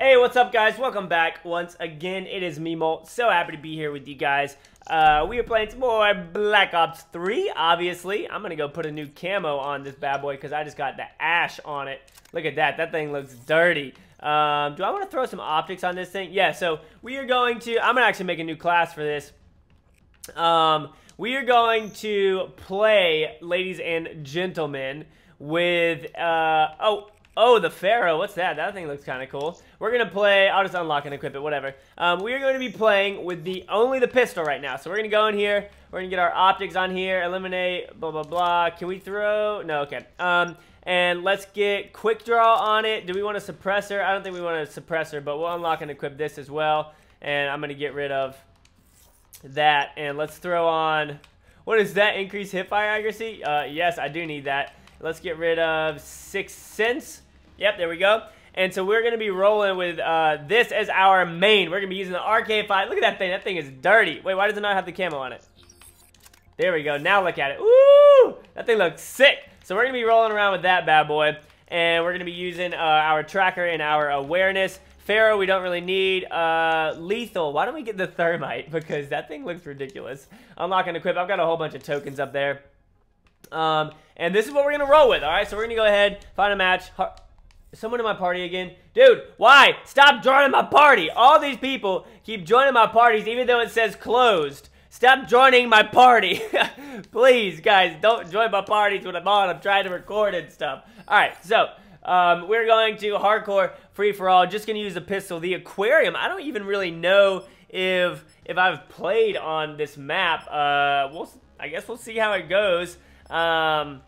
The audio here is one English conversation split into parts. Hey, what's up, guys? Welcome back once again. It is Mimo. So happy to be here with you guys. We are playing some more Black Ops 3, obviously. I'm going to go put a new camo on this bad boy because I just got the ash on it. Look at that. That thing looks dirty. Do I want to throw some optics on this thing? Yeah, so we are going to... I'm going to actually make a new class for this. We are going to play, ladies and gentlemen, with... Oh, the Pharaoh. What's that? That thing looks kind of cool. We're going to play... I'll just unlock and equip it, whatever. We are going to be playing with only the pistol right now. So we're going to go in here. We're going to get our optics on here. Eliminate, blah, blah, blah. Can we throw... No, okay. And let's get quick draw on it. Do we want a suppressor? I don't think we want a suppressor, but we'll unlock and equip this as well. And I'm going to get rid of that. And let's throw on... What is that? Increase hip fire accuracy? Yes, I do need that. Let's get rid of Sixth Sense. Yep, there we go. And so we're going to be rolling with this as our main. We're going to be using the RK5. Look at that thing. That thing is dirty. Wait, why does it not have the camo on it? There we go. Now look at it. Woo! That thing looks sick. So we're going to be rolling around with that bad boy. And we're going to be using our tracker and our awareness. Pharaoh, we don't really need. Lethal. Why don't we get the thermite? Because that thing looks ridiculous. Unlock and equip. I've got a whole bunch of tokens up there. And this is what we're going to roll with. All right, so we're going to go ahead, find a match. Someone in my party again? Dude, why? Stop joining my party. All these people keep joining my parties even though it says closed. Stop joining my party. Please, guys, don't join my parties when I'm on. I'm trying to record and stuff. All right, so we're going to hardcore free-for-all. Just going to use the pistol. The aquarium, I don't even really know if I've played on this map. I guess we'll see how it goes. Yeah.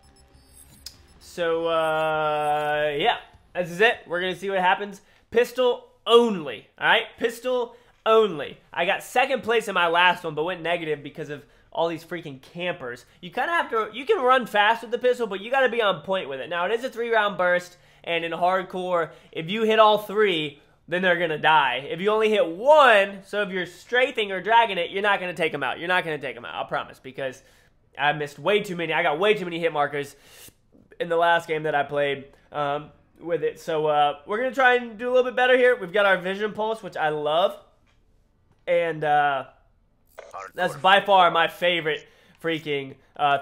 This is it. We're going to see what happens. Pistol only. All right? Pistol only. I got second place in my last one, but went negative because of all these freaking campers. You kind of have to... You can run fast with the pistol, but you got to be on point with it. Now, it is a 3-round burst, and in hardcore, if you hit all 3, then they're going to die. If you only hit 1, so if you're strafing or dragging it, you're not going to take them out. You're not going to take them out, I promise, because I missed way too many. I got way too many hit markers in the last game that I played. With it. So we're going to try and do a little bit better here. We've got our vision pulse, which I love. And that's by far my favorite freaking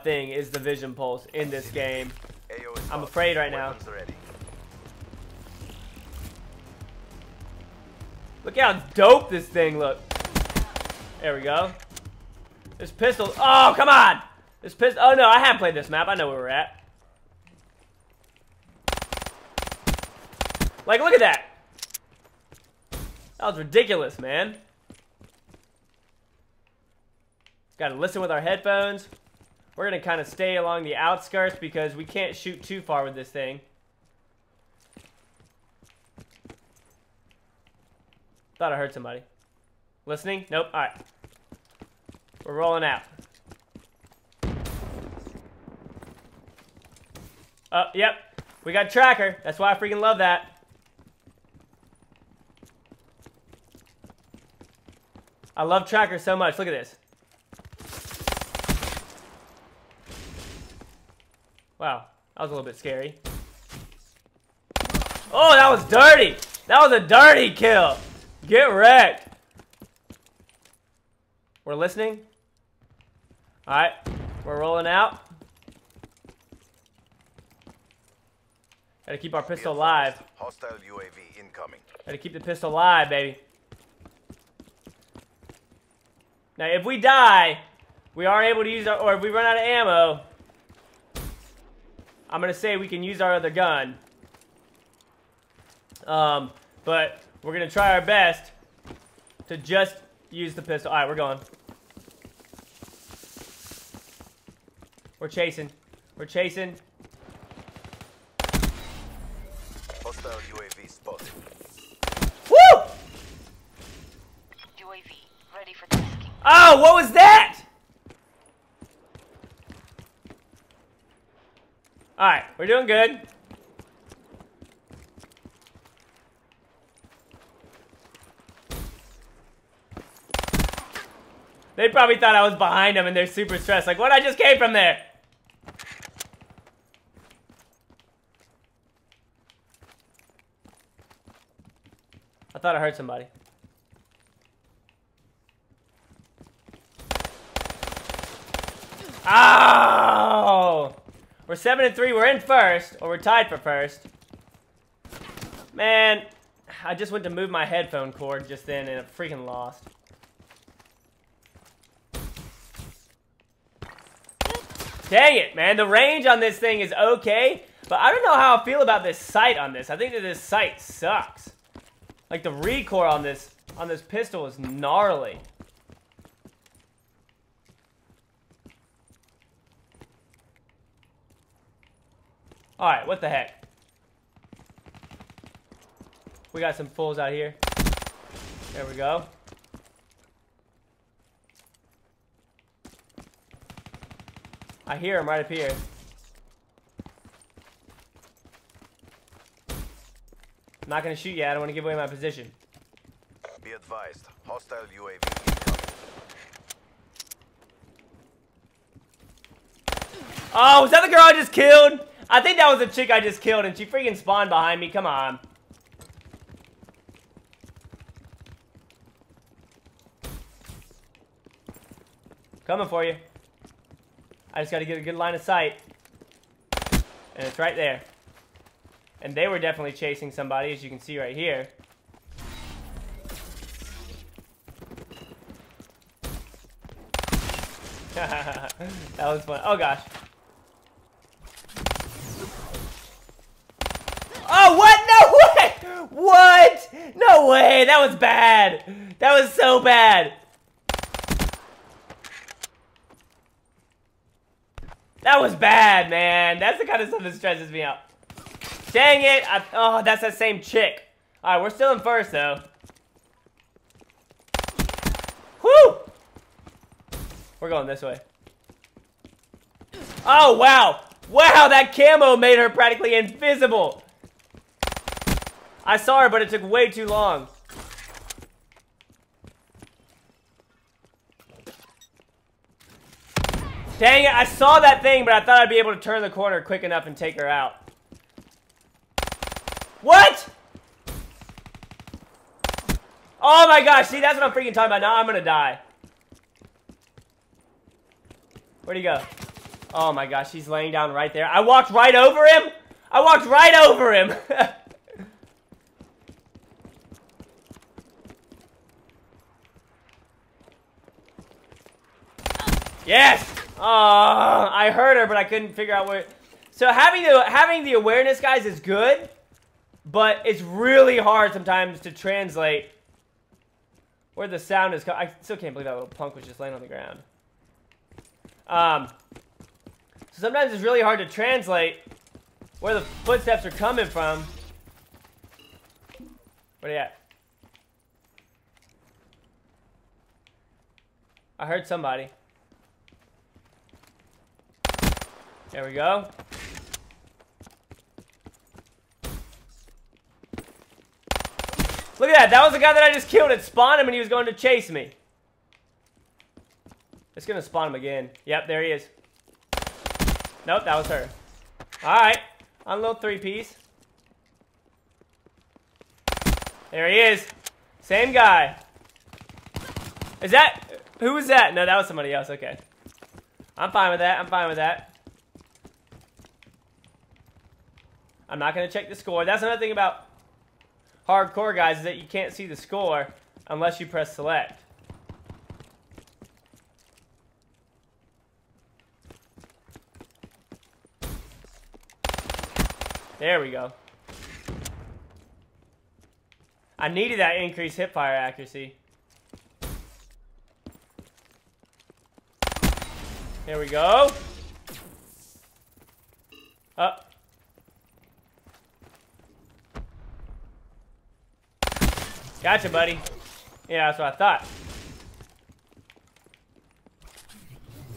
thing is the vision pulse in this game. I'm afraid right now. Look how dope this thing looks. There we go. This pistol. Oh, come on. This pistol. Oh, no, I have played this map. I know where we're at. Like, look at that. That was ridiculous, man. Got to listen with our headphones. We're going to kind of stay along the outskirts because we can't shoot too far with this thing. Thought I heard somebody. Listening? Nope. All right. We're rolling out. Oh, yep. We got tracker. That's why I freaking love that. I love tracker so much. Look at this. Wow. That was a little bit scary. Oh, that was dirty. That was a dirty kill. Get wrecked. We're listening. All right. We're rolling out. Gotta keep our pistol alive. Hostile UAV incoming. Gotta keep the pistol alive, baby. Now, if we die, we aren't able to use our... Or if we run out of ammo, I'm going to say we can use our other gun. But we're going to try our best to just use the pistol. All right, we're going. We're chasing. We're chasing. Hostile UAV spotted. Woo! UAV ready for this. Oh, what was that? All right, we're doing good. They probably thought I was behind them and they're super stressed. Like, what? I just came from there. I thought I heard somebody. Ow! We're 7-3. We're in first, or we're tied for first. Man, I just went to move my headphone cord just then, and I freaking lost. Dang it, man. The range on this thing is okay, but I don't know how I feel about this sight on this. I think that this sight sucks. Like, the recoil on this pistol is gnarly. Alright, what the heck. We got some fools out here. There we go. I hear him right up here. I'm not gonna shoot you. I don't want to give away my position. Be advised, hostile UAV incoming. Oh, was that the girl I just killed? I think that was the chick I just killed, and she freaking spawned behind me. Come on. Coming for you. I just got to get a good line of sight. And it's right there. And they were definitely chasing somebody, as you can see right here. That was fun. Oh, gosh. Oh, what? No way! What? No way! That was bad. That was so bad. That was bad, man. That's the kind of stuff that stresses me out. Dang it. Oh, that's that same chick. All right, we're still in first, though. Woo! We're going this way. Oh, wow. Wow, that camo made her practically invisible. I saw her, but it took way too long. Dang it, I saw that thing, but I thought I'd be able to turn the corner quick enough and take her out. What? Oh my gosh, see, that's what I'm freaking talking about. Now I'm gonna die. Where'd he go? Oh my gosh, he's laying down right there. I walked right over him. I walked right over him. Yes! I heard her, but I couldn't figure out where. So having the awareness, guys, is good, but it's really hard sometimes to translate where the sound is. I still can't believe that little punk was just laying on the ground. So sometimes it's really hard to translate where the footsteps are coming from. Where they at? I heard somebody. There we go. Look at that. That was the guy that I just killed. It spawned him and he was going to chase me. It's going to spawn him again. Yep, there he is. Nope, that was her. Alright. On a little three-piece. There he is. Same guy. Is that... Who was that? No, that was somebody else. Okay. I'm fine with that. I'm fine with that. I'm not going to check the score. That's another thing about hardcore, guys, is that you can't see the score unless you press select. There we go. I needed that increased hipfire accuracy. There we go. Up. Gotcha, buddy. Yeah, that's what I thought.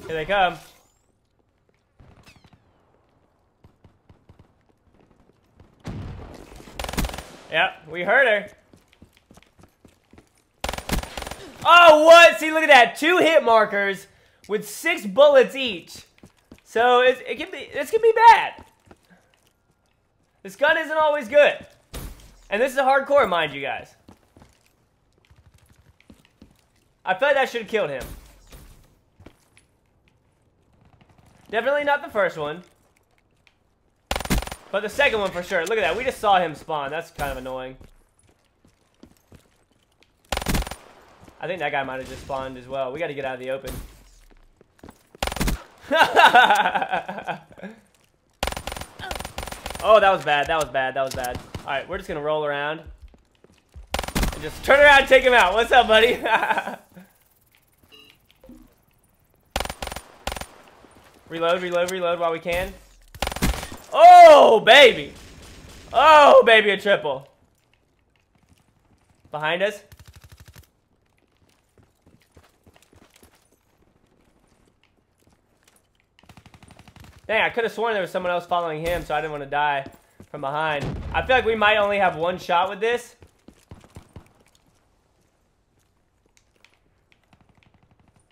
Here they come. Yep, we heard her. Oh, what? See, look at that. 2 hit markers with 6 bullets each. So it can be bad. This gun isn't always good. And this is hardcore, mind you, guys. I feel like that should have killed him. Definitely not the first one. But the second one for sure. Look at that. We just saw him spawn. That's kind of annoying. I think that guy might have just spawned as well. We got to get out of the open. Oh, that was bad. That was bad. That was bad. All right, we're just going to roll around. And just turn around and take him out. What's up, buddy? Reload, reload, reload while we can. Oh, baby. Oh, baby, a triple. Behind us. Dang, I could have sworn there was someone else following him, so I didn't want to die from behind. I feel like we might only have one shot with this.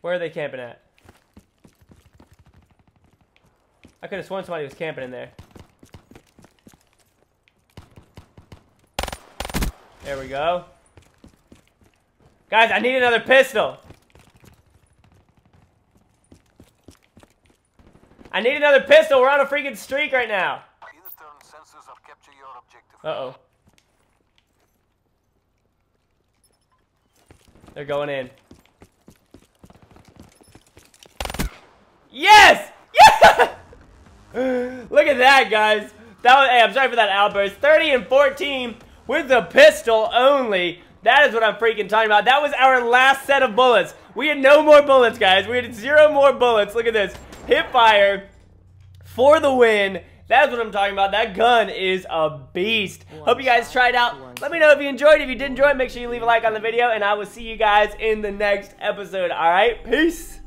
Where are they camping at? I could have sworn somebody was camping in there. There we go. Guys, I need another pistol. I need another pistol. We're on a freaking streak right now. Uh-oh. They're going in. Yes! Yes! Look at that, guys. That was, hey, I'm sorry for that outburst. 30 and 14 with the pistol only. That is what I'm freaking talking about. That was our last set of bullets. We had no more bullets, guys. We had 0 more bullets. Look at this. Hip fire for the win. That's what I'm talking about. That gun is a beast. Hope you guys tried out. Let me know if you enjoyed. If you did enjoy, make sure you leave a like on the video, and I will see you guys in the next episode. All right, peace.